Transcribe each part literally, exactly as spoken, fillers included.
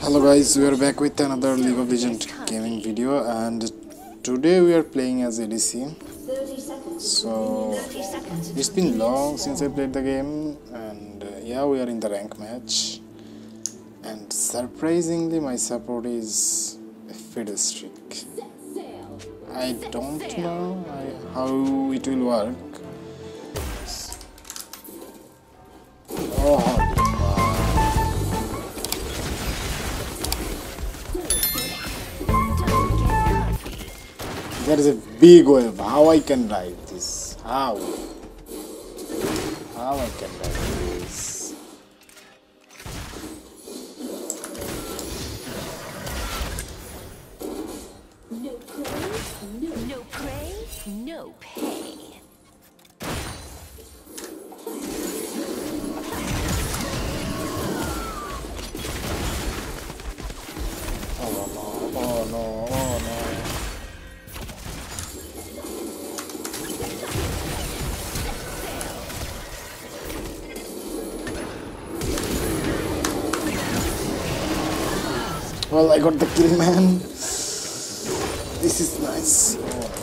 Hello guys, we are back with another League of Legends gaming video, and today we are playing as A D C. So it's been long since I played the game, and uh, yeah, we are in the rank match, and surprisingly my support is Fiddlestick. I don't know I, how it will work. Oh, there is a big wave. How I can ride this? How? How I can ride this? No praise, no, no praise, no pay. Oh no! Oh no! Oh no! Well, I got the kill, man. This is nice. Oh,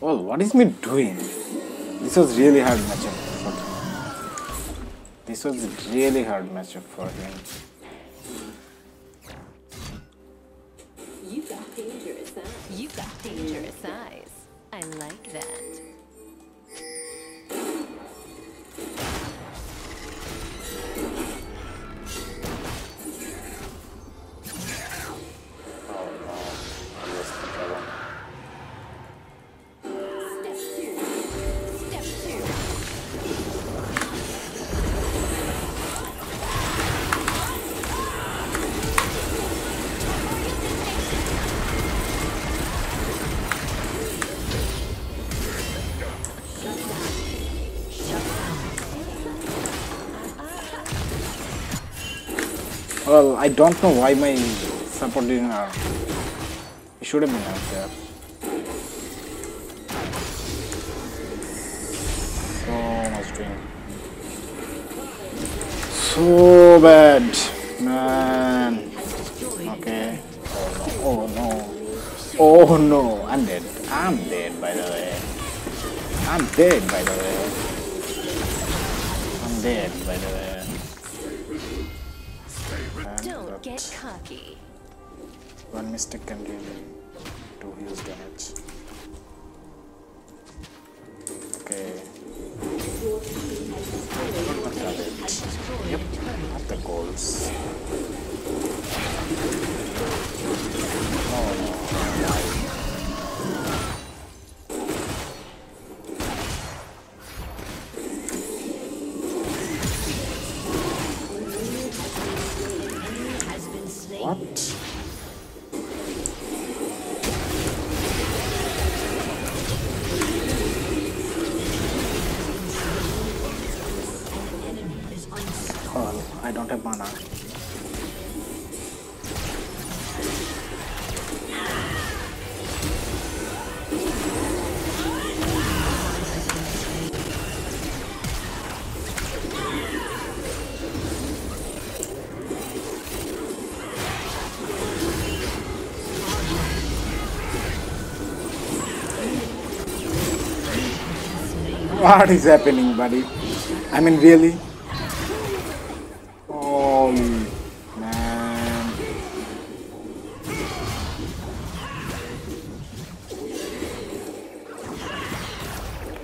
well, what is me doing? This was really hard matchup for him. This was really hard matchup for him. You got dangerous eyes. You got dangerous eyes. I like that. Well, I don't know why my support didn't out. It should have been out there. So much doing. So bad, man. Okay. Oh no. Oh no. Oh no. I'm dead. I'm dead, by the way. I'm dead, by the way. I'm dead, by the way. Don't get cocky. One mistake can really do huge damage. Okay. Yep, at the goals. Oh no. What? Oh, I don't have mana. What is happening, buddy? I mean, really? Oh, man.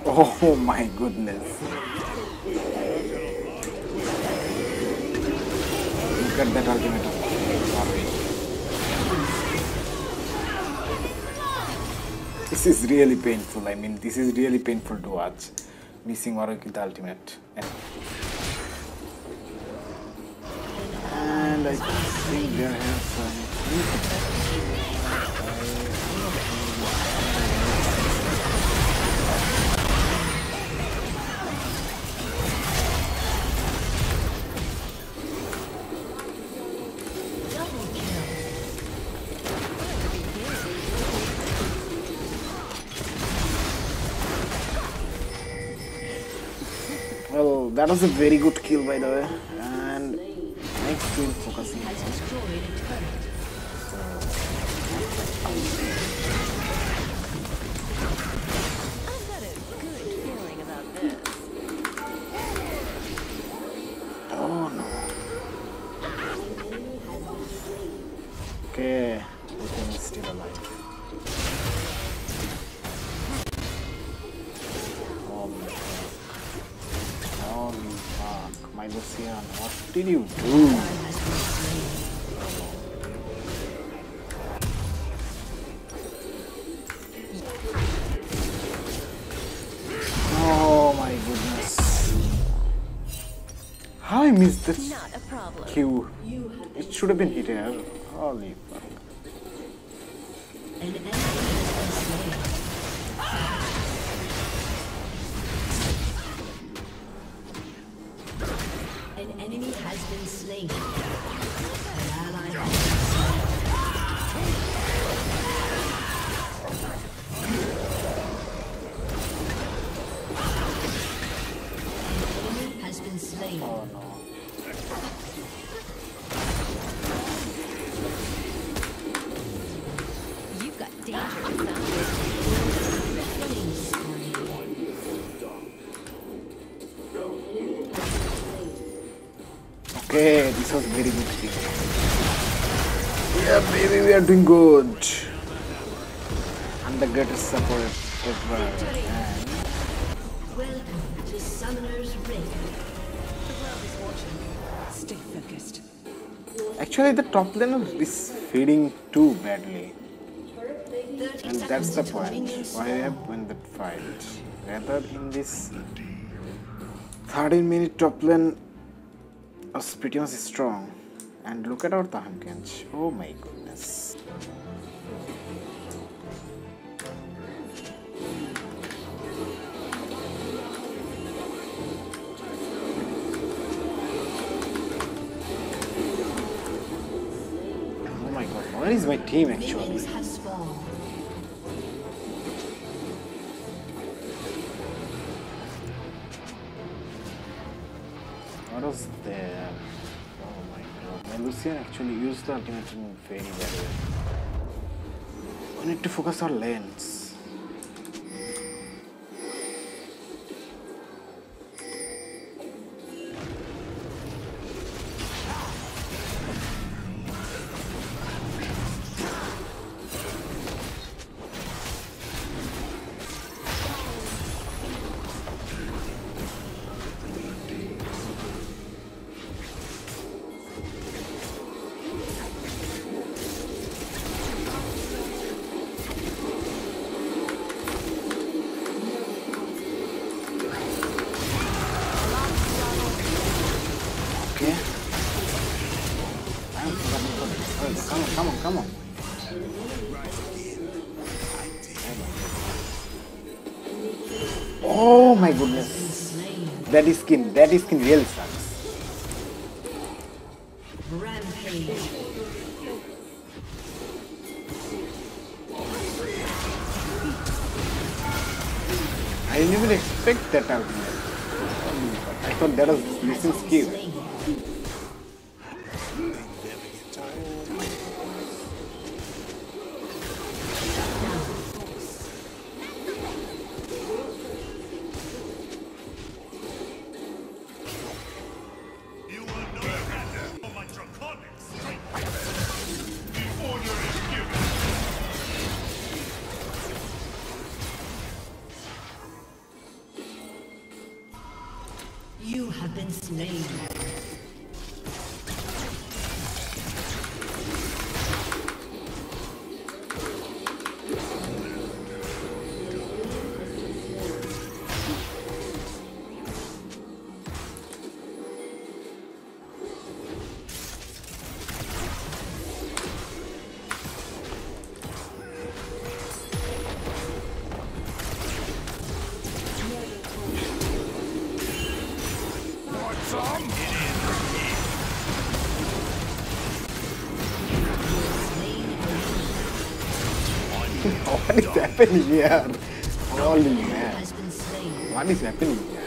Oh, my goodness. Look at that ultimate. This is really painful. I mean, this is really painful to watch. Missing Warwick with the ultimate. And I think there has some. Well, that was a very good kill, by the way. And next kill focusing. Oh no. Okay, the thing is still alive. Lucian, what did you do? Oh my goodness. How I missed this Q. It should have been hit here. Holy fuck. Okay, this was very good thing. Yeah baby, we are doing good. I'm the greatest support ever. Welcome to Summoner's Rift. The world is watching. Stay focused. Actually the top laner is feeding too badly. And that's the point. Why we have won that fight. Rather in this thirteen minute top lane was pretty much strong, and look at our Tahan Kench. Oh my goodness. Oh my god, where is my team actually? What was there? Oh my god. My Lucian actually used the ultimate in very bad way. We need to focus our lanes. Come on, come on, come on. Oh my goodness. That is skin, that is skin really sucks. I didn't even expect that ultimate. I thought that was missing skill. You have been slain. What is happening here? Holy man. What is happening here?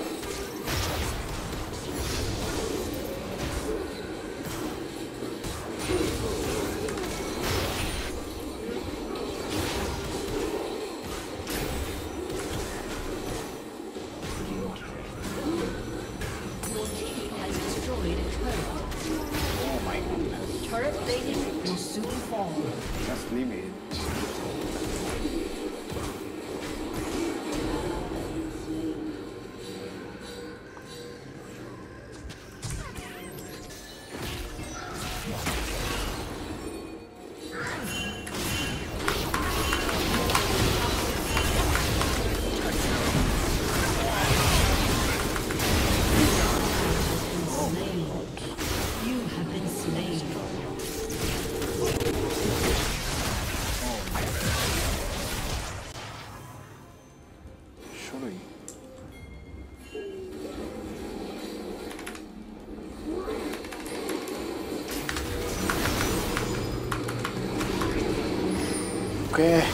Okay.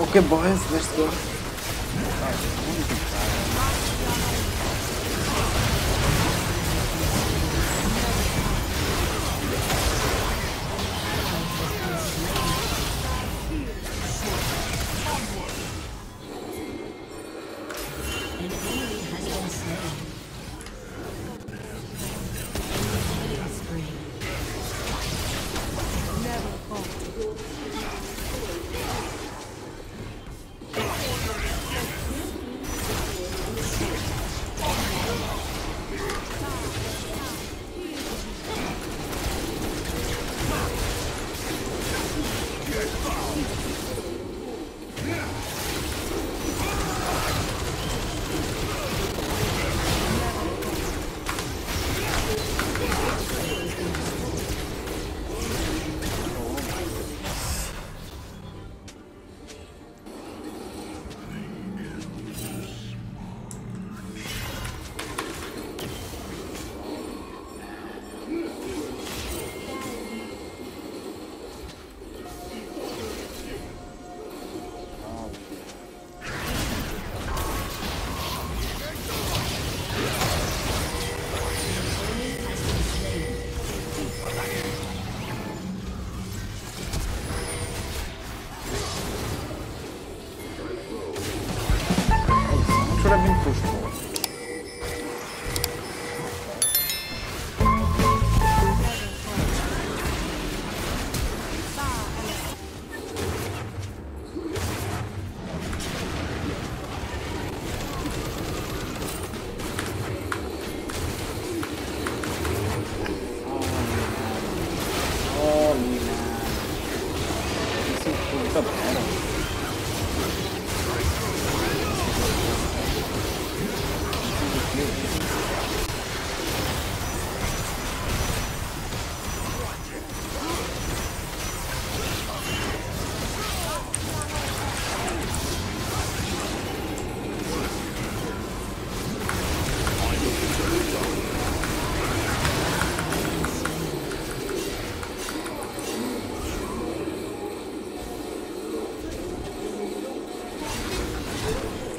Okay, boys, let's go.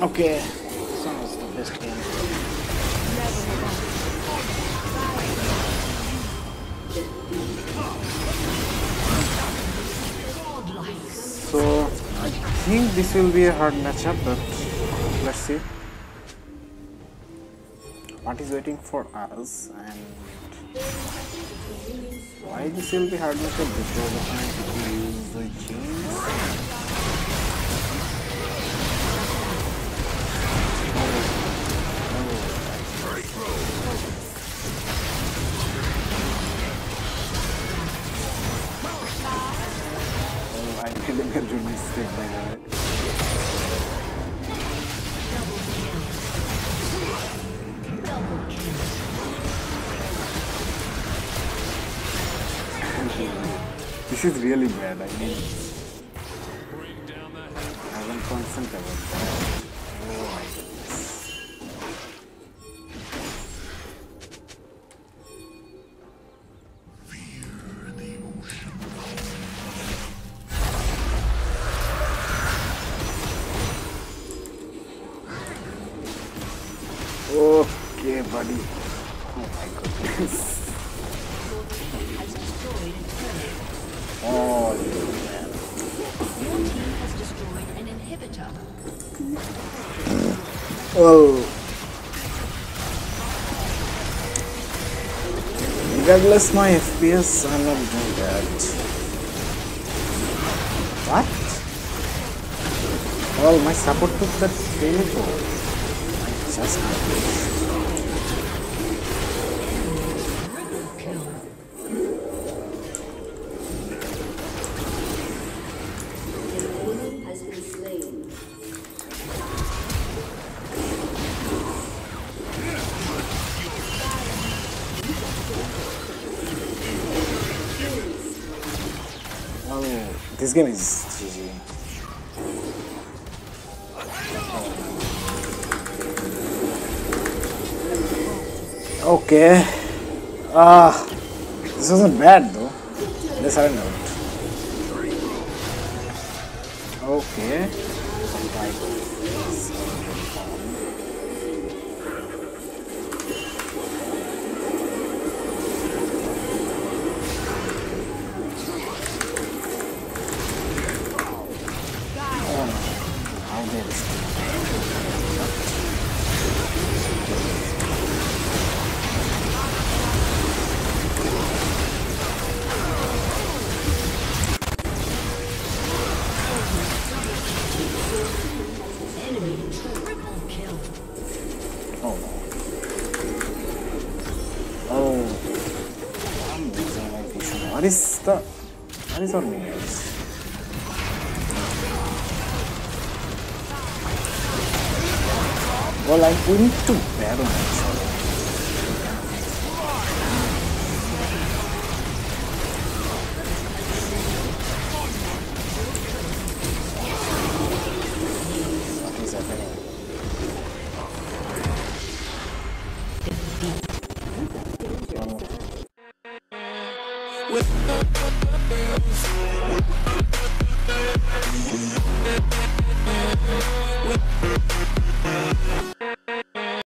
Okay, this one is the best game. So, I think this will be a hard matchup, but let's see what is waiting for us and why this will be hard matchup, because I use the chains. Oh, I didn't get your mistake by the way. This is really bad, I mean. I haven't concentrated about that. Oh my god. Okay, buddy. Oh my goodness. Oh, yeah. Your team has destroyed an inhibitor. Oh. Regardless my F P S, I'm not doing that. What? Well, my support took that failure. Just I mean, this game is G G. Okay. Ah, uh, this wasn't bad though. Let's have it out. Okay. What is the... What is our minions? Well, like, we need to battle actually. What is happening? Oh. With the with the